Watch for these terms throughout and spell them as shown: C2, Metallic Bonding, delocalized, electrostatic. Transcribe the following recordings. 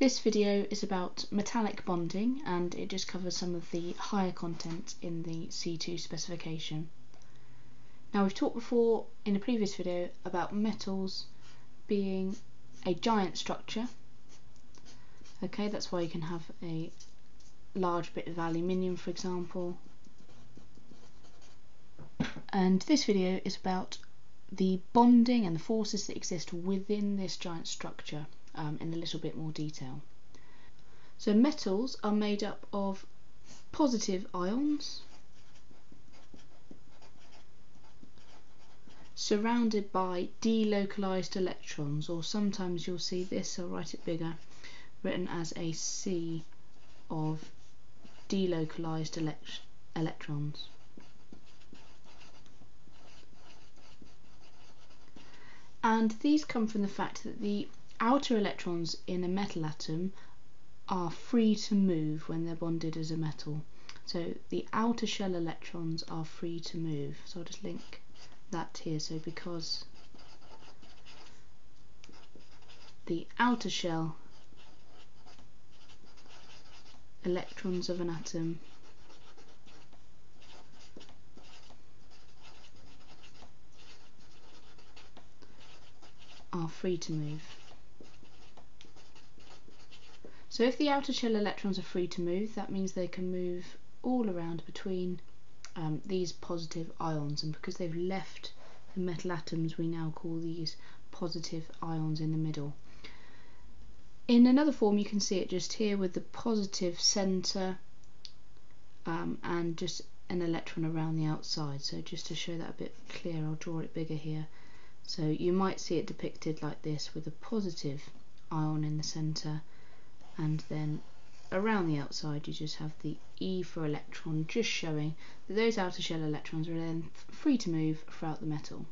This video is about metallic bonding, and it just covers some of the higher content in the C2 specification. Now, we've talked before in a previous video about metals being a giant structure. Okay, that's why you can have a large bit of aluminium, for example. And this video is about the bonding and the forces that exist within this giant structure. In a little bit more detail. So metals are made up of positive ions surrounded by delocalized electrons, or sometimes you'll see this, I'll write it bigger, written as a sea of delocalized electrons. And these come from the fact that the outer electrons in a metal atom are free to move when they're bonded as a metal. So the outer shell electrons are free to move. So I'll just link that here. So because the outer shell electrons of an atom are free to move. So if the outer shell electrons are free to move, that means they can move all around between these positive ions, and because they've left the metal atoms, we now call these positive ions in the middle. In another form you can see it just here with the positive centre and just an electron around the outside. So just to show that a bit clearer, I'll draw it bigger here. So you might see it depicted like this, with a positive ion in the centre, and then around the outside you just have the E for electron, just showing that those outer shell electrons are then free to move throughout the metal.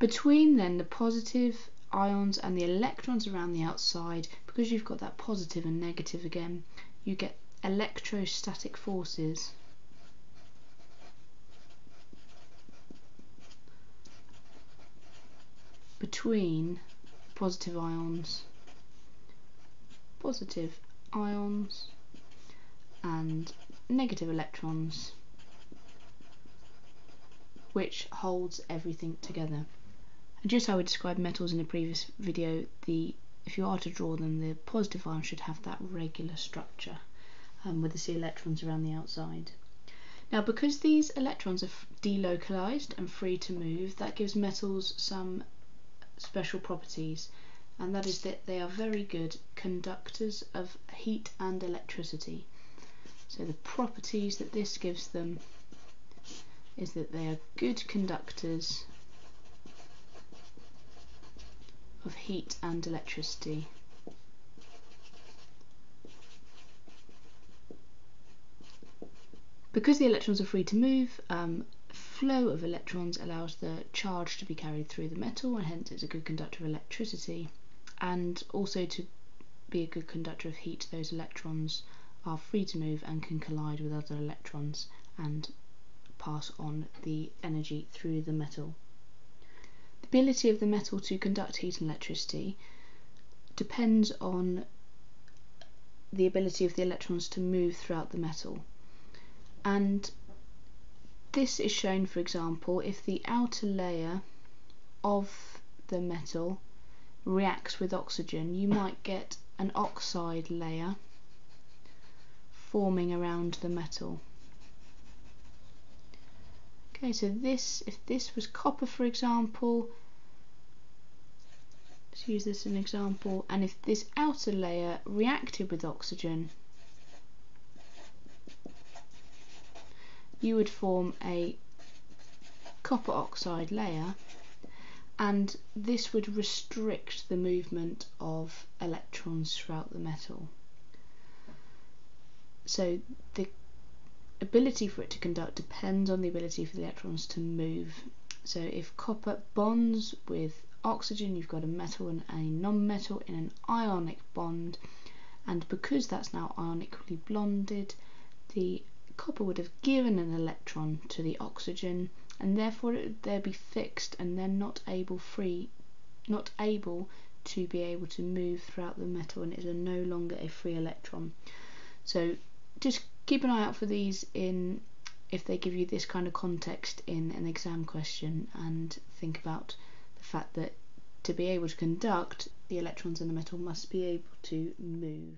Between then the positive ions and the electrons around the outside, because you've got that positive and negative again, you get electrostatic forces between positive ions and negative electrons, which holds everything together. And just how we described metals in a previous video, if you are to draw them, the positive ion should have that regular structure with the C electrons around the outside. Now, because these electrons are delocalized and free to move, that gives metals some special properties, and that is that they are very good conductors of heat and electricity. So the properties that this gives them is that they are good conductors of heat and electricity. Because the electrons are free to move, flow of electrons allows the charge to be carried through the metal, and hence it's a good conductor of electricity. And also, to be a good conductor of heat, those electrons are free to move and can collide with other electrons and pass on the energy through the metal. The ability of the metal to conduct heat and electricity depends on the ability of the electrons to move throughout the metal. And this is shown, for example, if the outer layer of the metal reacts with oxygen, you might get an oxide layer forming around the metal. Okay, so this, if this was copper, for example, let's use this as an example, and if this outer layer reacted with oxygen, you would form a copper oxide layer, and this would restrict the movement of electrons throughout the metal. So the ability for it to conduct depends on the ability for the electrons to move. So if copper bonds with oxygen, you've got a metal and a non-metal in an ionic bond, and because that's now ionically bonded, the copper would have given an electron to the oxygen, and therefore they'd be fixed and they're not able to be able to move throughout the metal, and it is no longer a free electron. So just keep an eye out for these in if they give you this kind of context in an exam question, and think about the fact that to be able to conduct, the electrons in the metal must be able to move.